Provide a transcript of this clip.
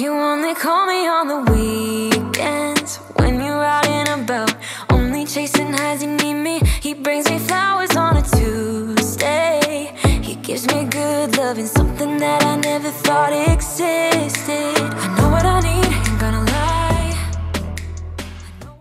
You only call me on the weekends, when you're out and about, only chasing highs. You need me, he brings me flowers on a Tuesday. He gives me good love and something that I never thought existed.